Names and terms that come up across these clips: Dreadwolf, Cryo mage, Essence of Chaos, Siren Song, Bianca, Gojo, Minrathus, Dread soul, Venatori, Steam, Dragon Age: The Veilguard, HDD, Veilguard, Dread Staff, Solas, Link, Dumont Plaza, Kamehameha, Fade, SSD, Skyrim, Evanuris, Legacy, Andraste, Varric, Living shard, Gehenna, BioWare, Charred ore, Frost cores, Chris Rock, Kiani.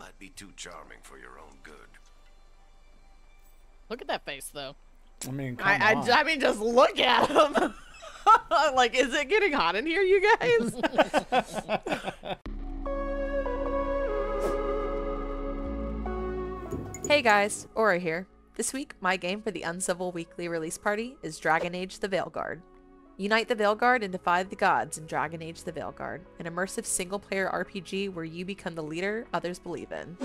Might be too charming for your own good. Look at that face, though. I mean, I mean, just look at him. Like, is it getting hot in here, you guys? Hey guys, Aura here. This week, my game for the Uncivil Weekly Release Party is Dragon Age: The Veilguard. Unite the Veilguard and defy the gods in Dragon Age: The Veilguard, an immersive single-player RPG where you become the leader others believe in.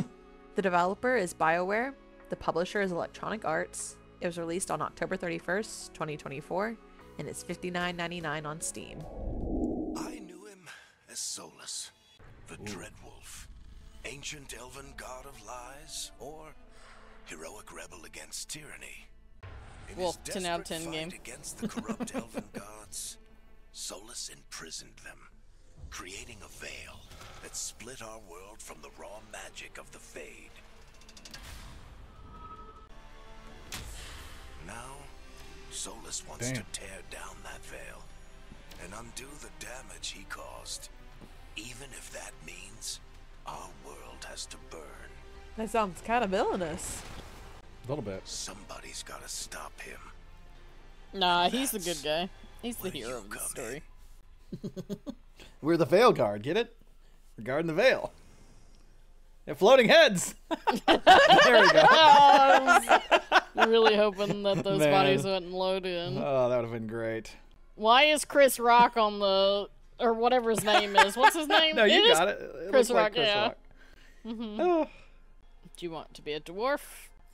The developer is BioWare, the publisher is Electronic Arts. It was released on October 31st, 2024, and it's $59.99 on Steam. I knew him as Solas, the Dreadwolf, ancient elven god of lies, or heroic rebel against tyranny. In his desperate fight against the corrupt elven gods, Solas imprisoned them, creating a veil that split our world from the raw magic of the Fade. Now, Solas wants to tear down that veil and undo the damage he caused, even if that means our world has to burn. That sounds kind of villainous. A little bit. Somebody's got to stop him. Nah, he's the good guy. He's the hero of the story. We're the Veilguard, get it? We're guarding the veil. They're floating heads. There we go. I was really hoping that those bodies wouldn't load in. Oh, that would have been great. Why is Chris Rock on the, or whatever his name is? What's his name? No, you got it. It Chris Rock, like Chris Rock. Mm-hmm. Oh. Do you want to be a dwarf?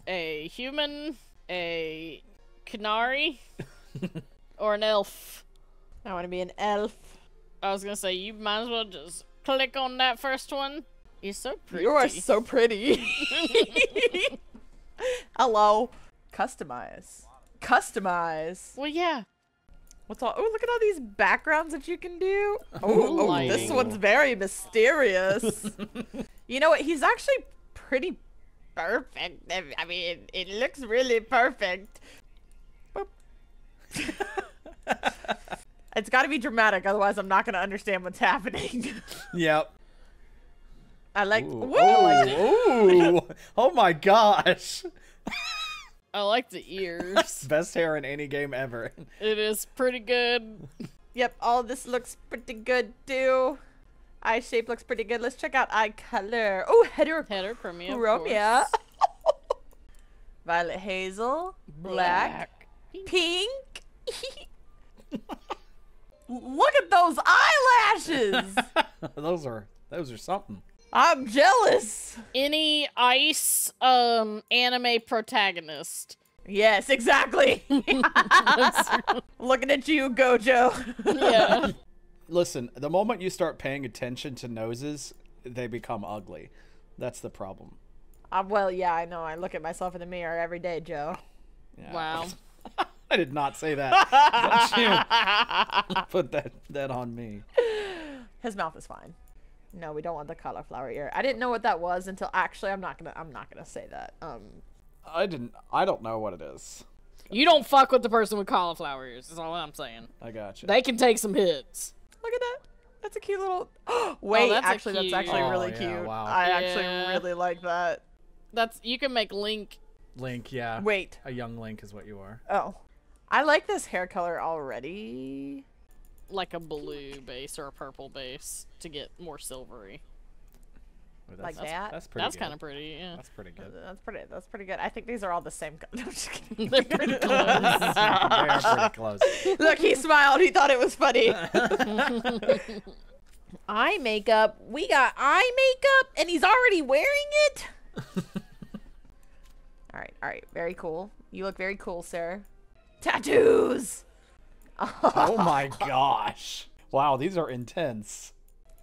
A human, a canary, or an elf? I want to be an elf. I was gonna say, you might as well just click on that first one. You're so pretty. You are so pretty. Hello. Customize. Customize. Well, yeah. What's all? Oh, look at all these backgrounds that you can do. Oh, this one's very mysterious. You know what? He's actually pretty. Perfect. I mean, it looks really perfect. It's got to be dramatic, otherwise I'm not going to understand what's happening. Yep. I like. Ooh. Woo! Oh, ooh. Oh my gosh. I like the ears. Best hair in any game ever. It is pretty good. Yep, all this looks pretty good too. Eye shape looks pretty good. Let's check out eye color. Oh, heterochromia. Violet hazel. Black. Pink. Look at those eyelashes. those are something. I'm jealous. Any ice anime protagonist. Yes, exactly. Looking at you, Gojo. Yeah. Listen, the moment you start paying attention to noses, they become ugly. That's the problem. Well, yeah, I know. I look at myself in the mirror every day, Joe. Yeah. Wow. I did not say that. Don't you put that on me. His mouth is fine. No, we don't want the cauliflower ear. I didn't know what that was until actually. I'm not gonna say that. I don't know what it is. You don't fuck with the person with cauliflower ears. That's all I'm saying. I got you. They can take some hits. Look at that. That's a cute little... Wait, that's actually really cute. Wow. I actually really like that. That's... You can make Link. Link, yeah. Wait. A young Link is what you are. Oh. I like this hair color already. Like a blue base or a purple base to get more silvery. Ooh, that's that? That's pretty good. That's kind of pretty, yeah. That's pretty good. That's pretty good. I think these are all the same color. No, I'm just kidding. They're pretty close. Look, he smiled. He thought it was funny. Eye makeup. We got eye makeup, and he's already wearing it? All right. Very cool. You look very cool, sir. Tattoos! Oh, my gosh. Wow, these are intense.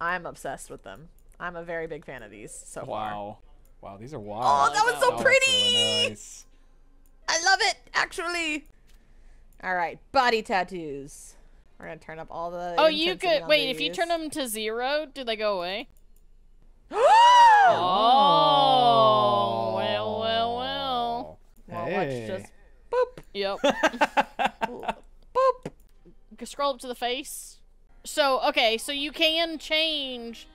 I'm obsessed with them. I'm a very big fan of these so far. Wow, these are wild. Oh, that was so pretty! So nice. I love it, actually. All right, body tattoos. We're gonna turn up all the. Oh, you could wait. If you turn them to 0, do they go away? Oh, well. Well, let's just boop. Yep. Boop. Scroll up to the face. So okay, so you can change.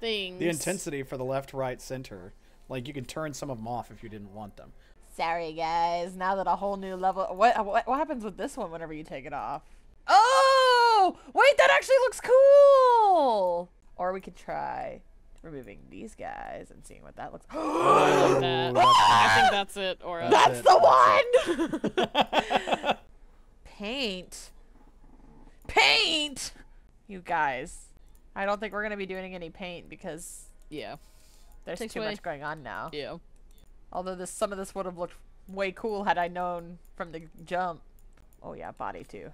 Things. The intensity for the left, right, center. Like, you could turn some of them off if you didn't want them. Sorry, guys. Now that a whole new level... What happens with this one whenever you take it off? Oh! Wait, that actually looks cool! Or we could try removing these guys and seeing what that looks like. Oh, that. I think that's it, Aura. That's the one! Paint. Paint! You guys. I don't think we're going to be doing any paint because... Yeah. There's too much going on now. Yeah. Although some of this would have looked way cool had I known from the jump. Oh yeah, body too.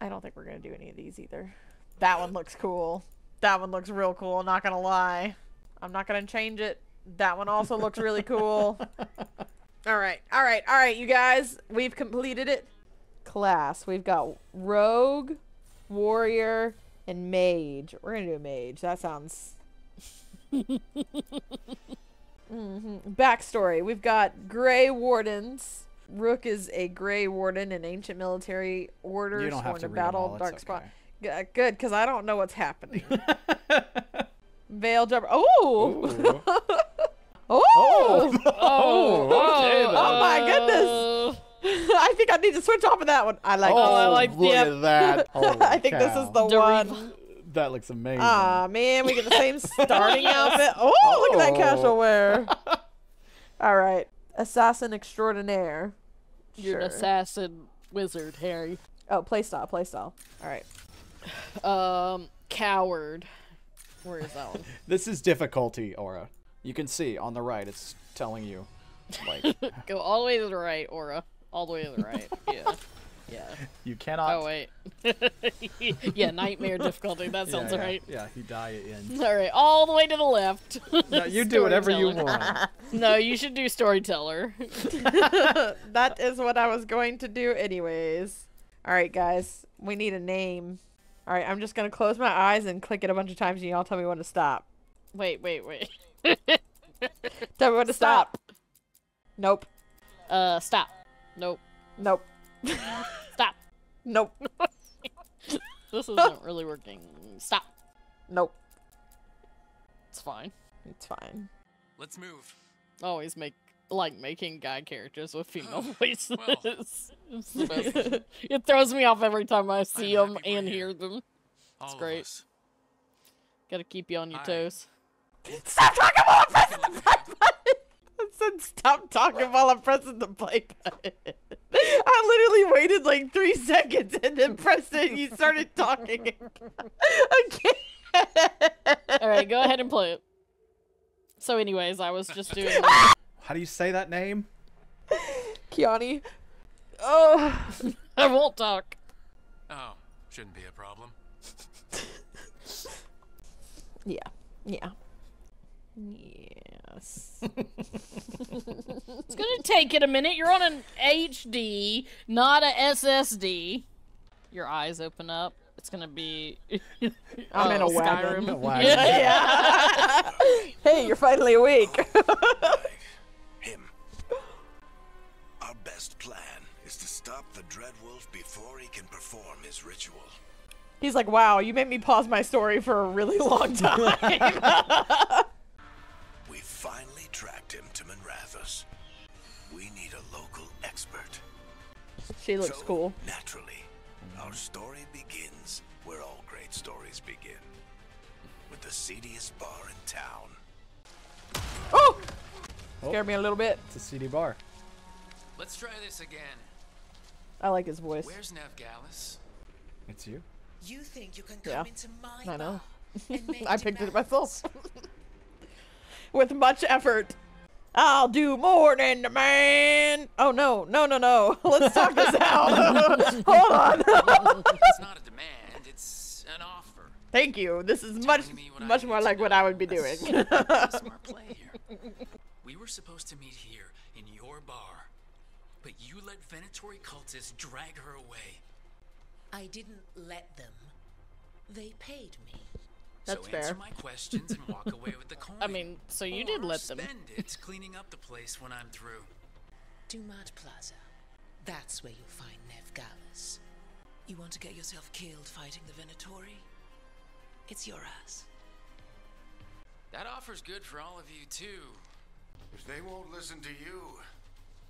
I don't think we're going to do any of these either. That one looks cool. That one looks real cool, not going to lie. I'm not going to change it. That one also looks really cool. Alright, alright, alright, you guys. We've completed it. Class. We've got Rogue, Warrior, and Mage. We're going to do a Mage. That sounds... Backstory. We've got Grey Wardens. Rook is a Grey Warden in ancient military order. You don't have to read battle Dark Spot. Okay. Good, because I don't know what's happening. Veil Jumper. Oh! Oh! Oh! Oh my goodness! I think I need to switch off of that one. I like. Oh, I like that. I think this is the one. That looks amazing. Ah, man, we get the same starting outfit. Oh, look at that casual wear. All right. Assassin extraordinaire. Sure. You're an assassin wizard, Harry. Oh, playstyle, playstyle. All right. Coward. Where is that one? This is difficulty, Aura. You can see on the right, it's telling you. Like, go all the way to the right, Aura. All the way to the right. Yeah. Yeah. You cannot. Oh wait. Yeah, nightmare difficulty. That sounds right. Yeah, you die in. All right, all the way to the left. No, you do whatever you want. No, you should do storyteller. That is what I was going to do, anyways. All right, guys, we need a name. All right, I'm just gonna close my eyes and click it a bunch of times, and y'all tell me when to stop. Wait, wait, wait. Tell me when to stop. Nope. Stop. Nope. Nope. Stop. Nope. This isn't really working. Stop. Nope. It's fine. It's fine. Let's move. Always making guy characters with female voices. Well, it's the best. It throws me off every time I see them and hear them. It's great. Gotta keep you on your toes. Stop talking while I'm pressing the play button! It said stop talking while I'm pressing the play button. I literally waited like 3 seconds and then pressed it and you started talking again. Alright, go ahead and play it. So anyways, I was just doing... How do you say that name? Kiani. Oh. I won't talk. Oh, shouldn't be a problem. Yeah. Yeah. Yes. It's gonna take it a minute. You're on an HD, not a SSD. Your eyes open up. It's gonna be. I'm in a Skyrim. Wagon. Yeah. Hey, you're finally awake. Him. Our best plan is to stop the Dreadwolf before he can perform his ritual. He's like, wow, you made me pause my story for a really long time. We finally tracked him to Minrathus. We need a local expert. She looks cool. Naturally, our story begins where all great stories begin. With the seediest bar in town. Oh! Scared me a little bit. It's a seedy bar. Let's try this again. I like his voice. Where's Neve Gallus? It's you. You think you can come into my bar? I know. I picked it myself. With much effort. I'll do more than the man. Oh no, no, no, no. Let's talk this out. Hold on. It's not a demand, it's an offer. Thank you. This is much more like what I would be doing. Smart play here. We were supposed to meet here in your bar, but you let Venatori cultists drag her away. I didn't let them. They paid me. That's fair. Answer my questions and walk away with the coin. I mean, so you did let them. Spend it cleaning up the place when I'm through. Dumont Plaza. That's where you'll find Neve Gallus. You want to get yourself killed fighting the Venatori? It's your ass. That offer's good for all of you too. If they won't listen to you,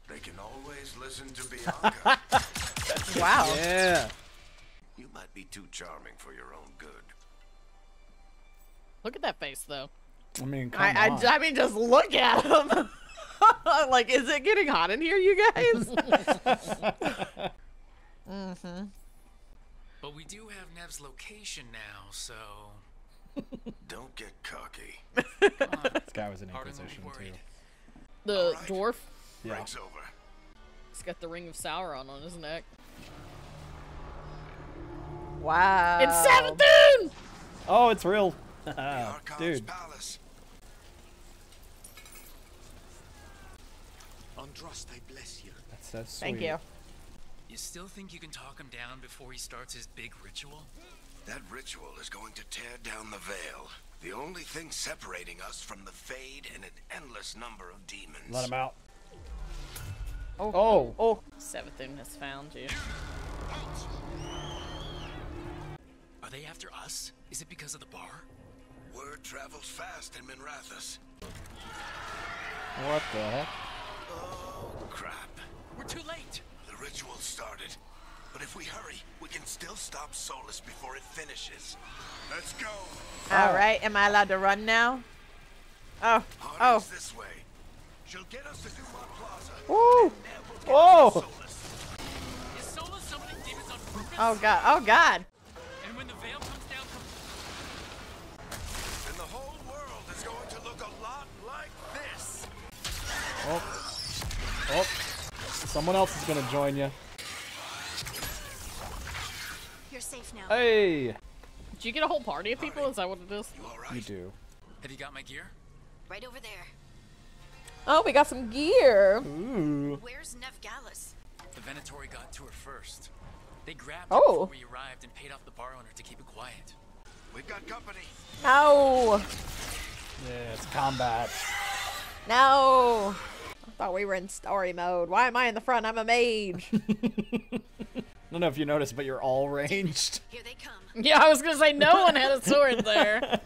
they can always listen to Bianca. Wow. Yeah. You might be too charming for your own good. Look at that face, though. I mean, I mean, just look at him. Like, is it getting hot in here, you guys? Mm-hmm. But we do have Nev's location now, so... Don't get cocky. Come on. This guy was in Inquisition, too. The right. Dwarf? Yeah. Rank's over. He's got the Ring of Sauron on his neck. Wow. It's Savathun! Oh, it's real. Dude. Palace. Andraste, bless you. That's so sweet. Thank you. You still think you can talk him down before he starts his big ritual? That ritual is going to tear down the veil. The only thing separating us from the Fade and an endless number of demons. Let him out. Oh. Oh. Oh. Savathun has found you. Are they after us? Is it because of the bar? Word travels fast in Minrathus. What the heck? Oh, crap. We're too late. The ritual started. But if we hurry, we can still stop Solas before it finishes. Let's go. All right. Am I allowed to run now? Oh. Oh. This way. She'll get us to Dumont Plaza. Woo. Whoa. Is Solas summoning demons on purpose? Oh god. Oh god. And when the veil comes down from... And the whole world is going to look a lot like this. Oh. Oh. Someone else is going to join you. You're safe now. Hey! Do you get a whole party of people? Is that what it is? You do. Have you got my gear? Right over there. Oh, we got some gear. Ooh. Where's Neve Gallus? The Venatori got to her first. They grabbed her before we arrived and paid off the bar owner to keep it quiet. We've got company. Ow! Yeah, it's combat. No! I thought we were in story mode. Why am I in the front? I'm a mage. I don't know if you noticed, but you're all ranged. Here they come. Yeah, I was gonna say no one had a sword there.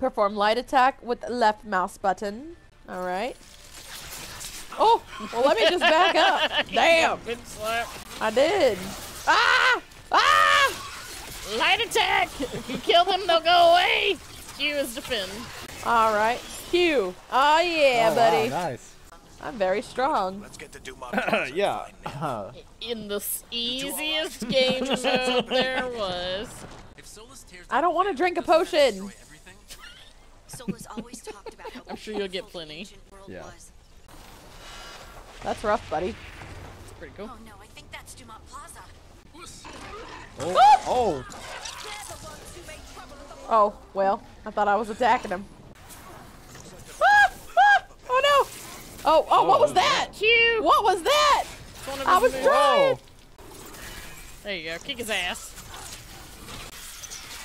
Perform light attack with left mouse button. All right. Oh, well, let me just back up. Damn. I did. Ah! Ah! Light attack. If you kill them, they'll go away. Q is defend. All right. Q. Oh yeah, buddy. Wow, nice. I'm very strong. Let's get to Dumont. Yeah. In the easiest game mode there was. I don't want to drink a potion. I'm sure you'll get plenty. Yeah. That's rough, buddy. It's pretty cool. Oh no, I think that's Dumont Plaza. Oh. Oh. Oh well, I thought I was attacking him. Oh no. Oh, oh, what was that? Cute. What was that? I was trying. There you go. Kick his ass.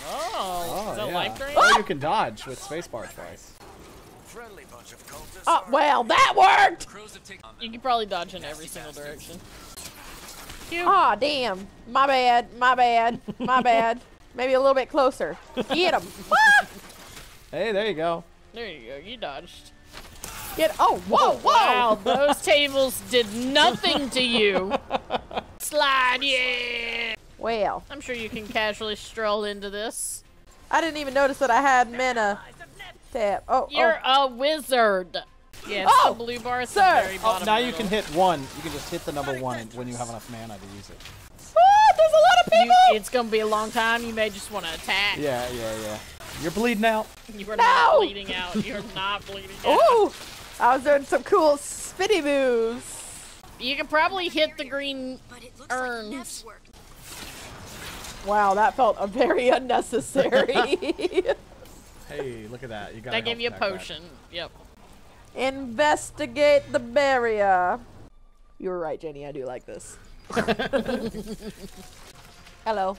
Oh, is that life drain? Oh, you can dodge with spacebar twice. Oh, well, that worked. You can probably dodge in every single direction. Cute. Oh, damn. My bad. My bad. My bad. Maybe a little bit closer. Get him. Hey, there you go. There you go. You dodged. Get, oh, whoa, whoa! Wow, those tables did nothing to you. Slide, yeah! Well. I'm sure you can casually stroll into this. I didn't even notice that I had mana tap. Oh, you're a wizard. Yeah, it's the blue bar at the very bottom. Oh, now you can hit one. You can just hit the number one when you have enough mana to use it. Ah, there's a lot of people! It's gonna be a long time. You may just want to attack. Yeah, yeah, yeah. You're bleeding out. You are not bleeding out. You're not bleeding out. Ooh! I was doing some cool spitty moves. You can probably hit the green urns. Wow, that felt very unnecessary. Hey, look at that. You got that gave you a potion. Back. Yep. Investigate the barrier. You were right, Jenny. I do like this. Hello.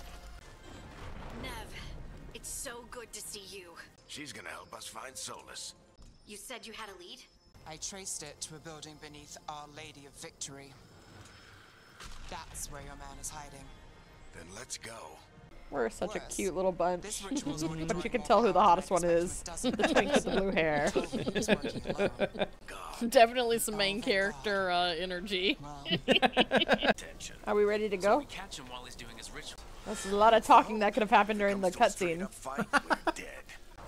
Nev, it's so good to see you. She's gonna help us find Solas. You said you had a lead? I traced it to a building beneath Our Lady of Victory. That's where your man is hiding. Then let's go. We're such a cute little bunch. But you can tell who the hottest one is. The twink with the blue hair. God, Definitely some main character energy. Are we ready to go? That's a lot of talking that could have happened during the cutscene.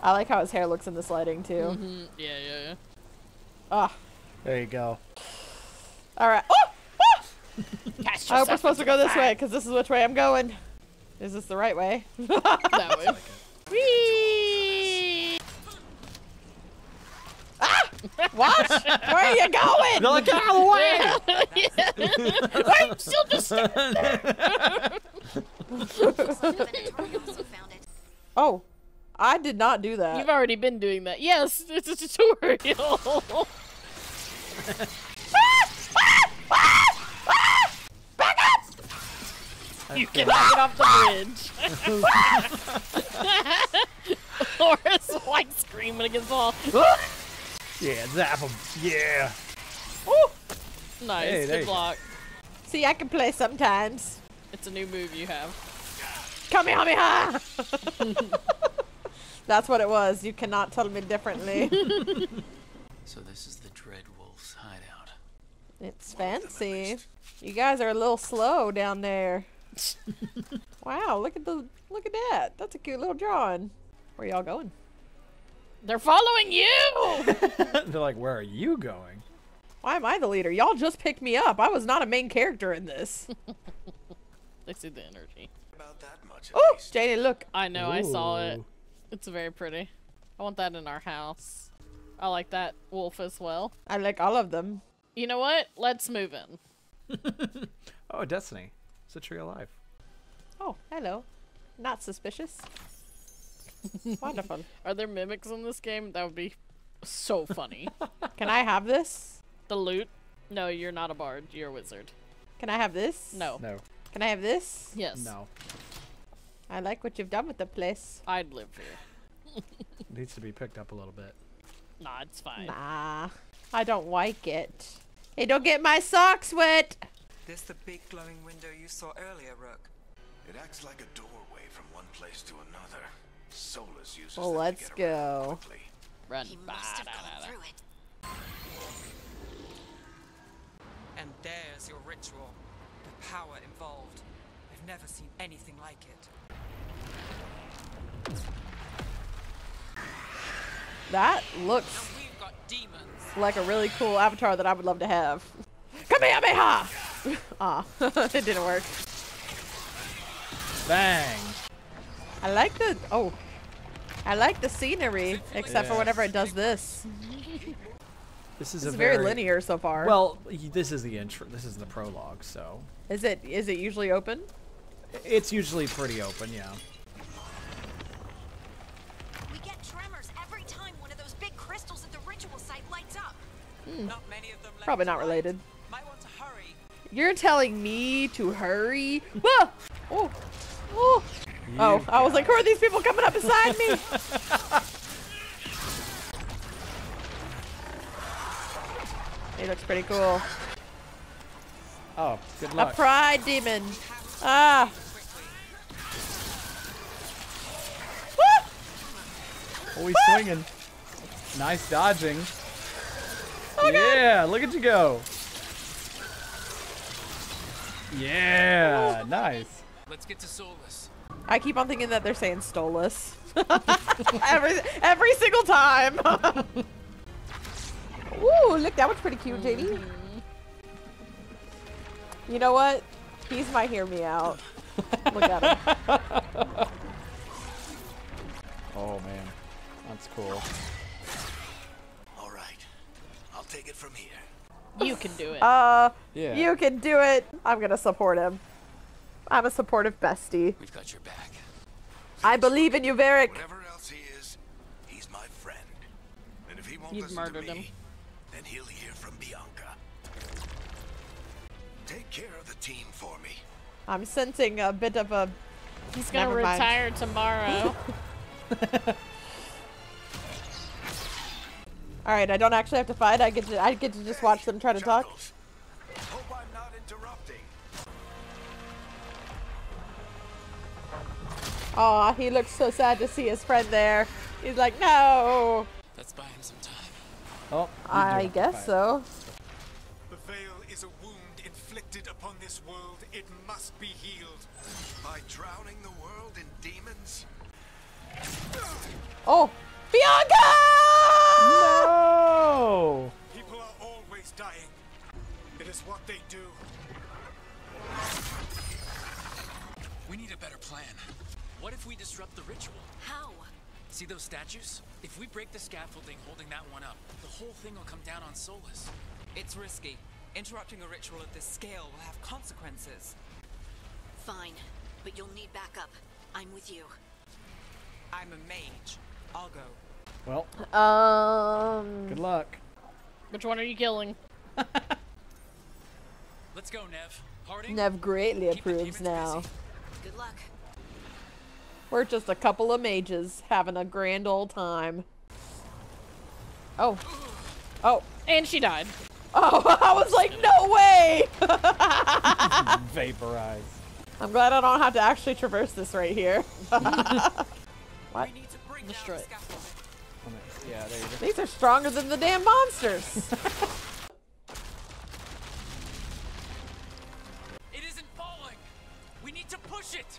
I like how his hair looks in this lighting too. Mm-hmm. Yeah, yeah, yeah. Ah, there you go. All right. Oh! Oh! I hope we're supposed to go this way, because this is which way I'm going. Is this the right way? That way. Whee! Ah! What? Where are you going? They're like, get out of the way! Why are you still just standing there? Oh, I did not do that. You've already been doing that. Yes, it's a tutorial. Back up! You cannot get off the bridge. Laura's like screaming against the wall. Yeah, zap him. Yeah. Ooh. Nice. Hey, good block. See, I can play sometimes. It's a new move you have. Kamehameha! That's what it was. You cannot tell me differently. So this is the Dreadwolf's hideout. It's fancy. You guys are a little slow down there. Wow, look at that. That's a cute little drawing. Where y'all going? They're following you! They're like, where are you going? Why am I the leader? Y'all just picked me up. I was not a main character in this. They see the energy. Oh, Janie, look. I know, ooh. I saw it. It's very pretty. I want that in our house. I like that wolf as well. I like all of them. You know what? Let's move in. Oh, Destiny. It's a tree of life. Oh, hello. Not suspicious. Wonderful. Are there mimics in this game? That would be so funny. Can I have this? The loot? No, you're not a bard. You're a wizard. Can I have this? No. No. Can I have this? Yes. No. I like what you've done with the place. I'd live here. Needs to be picked up a little bit. Nah, it's fine. Nah. I don't like it. Hey, don't get my socks wet! There's the big glowing window you saw earlier, Rook. It acts like a doorway from one place to another. Solas uses them to get around quickly. Run. He must have gone through it. And there's your ritual. The power involved. I've never seen anything like it. That looks like a really cool avatar that I would love to have. Kamehameha! Ah, it didn't work. Bang! I like the I like the scenery, except for whenever it does this. This is very linear so far. Well, this is the intro. This is the prologue, so. Is it usually open? It's usually pretty open, yeah. We get tremors every time one of those big crystals at the ritual site lights up. Hmm. Not many of them. Probably not related. Might want to hurry. You're telling me to hurry? Whoa! Oh, oh! Oh! I was like, who are these people coming up beside me? He looks pretty cool. Oh, good luck. A pride demon. Ah. Woo! Oh, he's swinging. Nice dodging. Oh, yeah, God. Look at you go. Yeah, oh. Nice. Let's get to Solas. I keep on thinking that they're saying Stolas. every single time. Ooh, look, that one's pretty cute, JD. You know what? He's my hear me out. Look at him. Oh, man. That's cool. All right. I'll take it from here. You can do it. Yeah. You can do it. I'm going to support him. I'm a supportive bestie. We've got your back. I believe in you, Varric. Whatever else he is, he's my friend. And if he won't listen to me, him. Then he'll hear from Bianca. Take care of the team for me. I'm sensing a bit of a... He's gonna retire tomorrow. Alright, I don't actually have to fight. I get to just watch them try to talk. Hope I'm not interrupting. Aw, he looks so sad to see his friend there. He's like, no! Let's buy him some time. Oh, I guess so. The veil is a wound inflicted upon this world. It must be healed. By drowning the world in demons? Oh! Bianca! No! People are always dying. It is what they do. We need a better plan. What if we disrupt the ritual? How? See those statues? If we break the scaffolding holding that one up, the whole thing will come down on Solas. It's risky. Interrupting a ritual at this scale will have consequences. Fine, but you'll need backup. I'm with you. I'm a mage. I'll go. Well. Good luck. Which one are you killing? Let's go, Nev. Harding? Nev greatly approves now. Busy. Good luck. We're just a couple of mages having a grand old time. Oh. Oh. And she died. Oh, I was like, no way! Vaporized. I'm glad I don't have to actually traverse this right here. What? Destroy it. Yeah, there you go. These are stronger than the damn monsters. It isn't falling. We need to push it.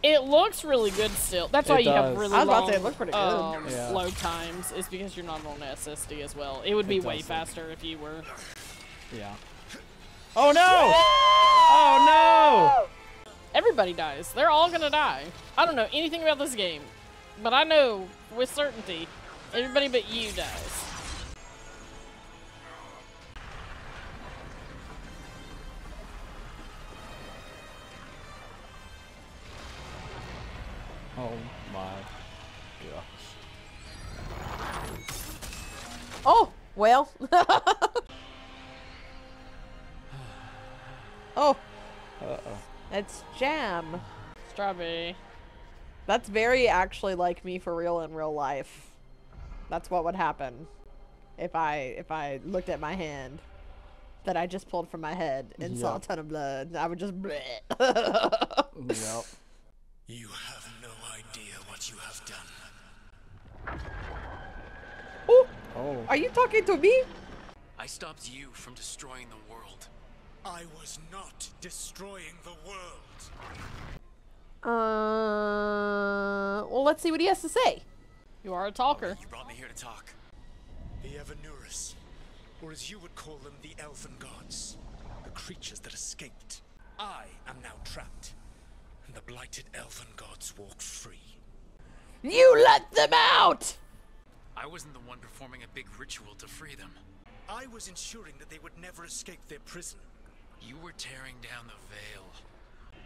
It looks really good still. That's why you have really long load times, is because you're not on SSD as well. It would be way faster if you were. Yeah. Oh no! Oh no! Everybody dies. They're all gonna die. I don't know anything about this game, but I know with certainty everybody but you dies. Oh my gosh. Oh, well. Oh. Uh-oh. It's jam. Strawberry. That's very actually like me for real in real life. That's what would happen if I looked at my hand that I just pulled from my head and saw a ton of blood. I would just bleh. Yep. You have no idea what you have done. Ooh. Oh. Are you talking to me? I stopped you from destroying the world. I was not destroying the world. Well, let's see what he has to say. You are a talker. You brought me here to talk. The Evanuris, or as you would call them, the elfin gods. The creatures that escaped. I am now trapped. And the blighted elven gods walk free. You let them out! I wasn't the one performing a big ritual to free them. I was ensuring that they would never escape their prison. You were tearing down the veil.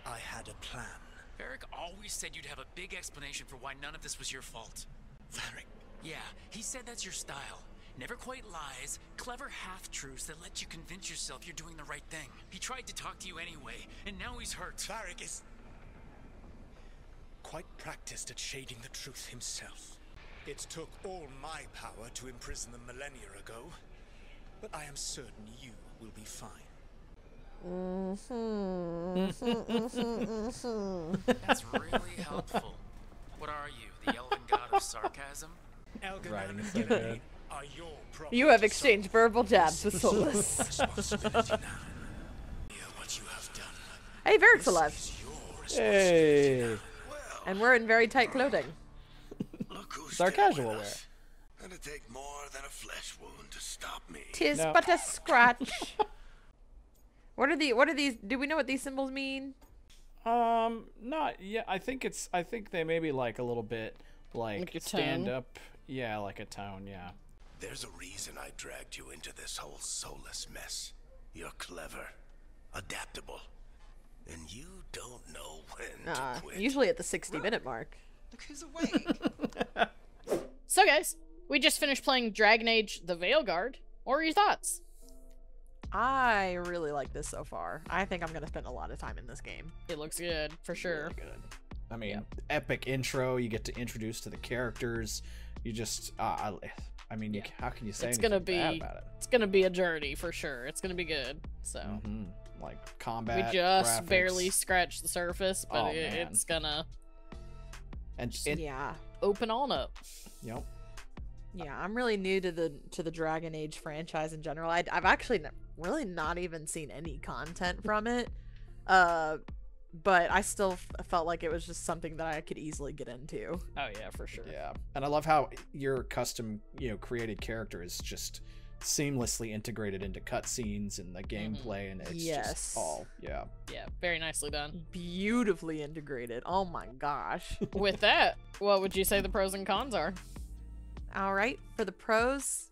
I had a plan. Varric always said you'd have a big explanation for why none of this was your fault. Varric? Yeah, he said that's your style. Never quite lies, clever half-truths that let you convince yourself you're doing the right thing. He tried to talk to you anyway, and now he's hurt. Varric is... quite practiced at shading the truth himself. It took all my power to imprison them millennia ago, but I am certain you will be fine. That's really helpful. What are you, the elven god of sarcasm? Elgarith, are your problem? You have exchanged verbal jabs with Solas. Hey, Varric's alive. Hey. And we're in very tight clothing. Look who's our casual wear. Gonna take more than a flesh wound to stop me. Tis but a scratch. What are these? Do we know what these symbols mean? Not yet. I think they may be like a little bit like stand up. Yeah, like a tone. Yeah. There's a reason I dragged you into this whole Solas mess. You're clever, adaptable. And you don't know when to quit. Usually at the 60-minute mark. Look who's awake. So guys, we just finished playing Dragon Age: The Veilguard. What are your thoughts? I really like this so far. I think I'm going to spend a lot of time in this game. It looks good, for sure. Really good. I mean, epic intro. You get to introduce to the characters. You just, I mean, how can you say anything bad about it? It's gonna be a journey for sure. It's gonna be good. So, like combat, we just graphics. Barely scratched the surface, but it's gonna. And open on up. Yep. Yeah, I'm really new to the Dragon Age franchise in general. I've actually really not even seen any content from it, but I still felt like it was just something that I could easily get into. Oh yeah, for sure. Yeah, and I love how your custom, created character is just seamlessly integrated into cutscenes and the gameplay, and it's just all very nicely done, beautifully integrated. Oh my gosh. With that, what would you say the pros and cons are? All right, for the pros,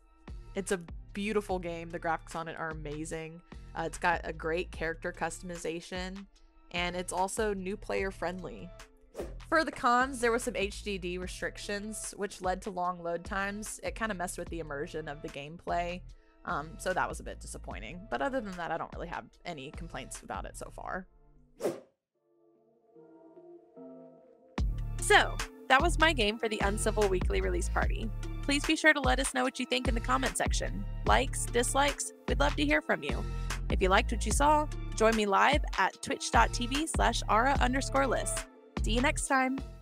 it's a beautiful game. The graphics on it are amazing. It's got a great character customization, and it's also new player friendly. For the cons, there were some HDD restrictions, which led to long load times. It kind of messed with the immersion of the gameplay, so that was a bit disappointing. But other than that, I don't really have any complaints about it so far. So, that was my game for the Uncivil Weekly Release Party. Please be sure to let us know what you think in the comment section. Likes, dislikes, we'd love to hear from you. If you liked what you saw, join me live at twitch.tv/aura_list. See you next time.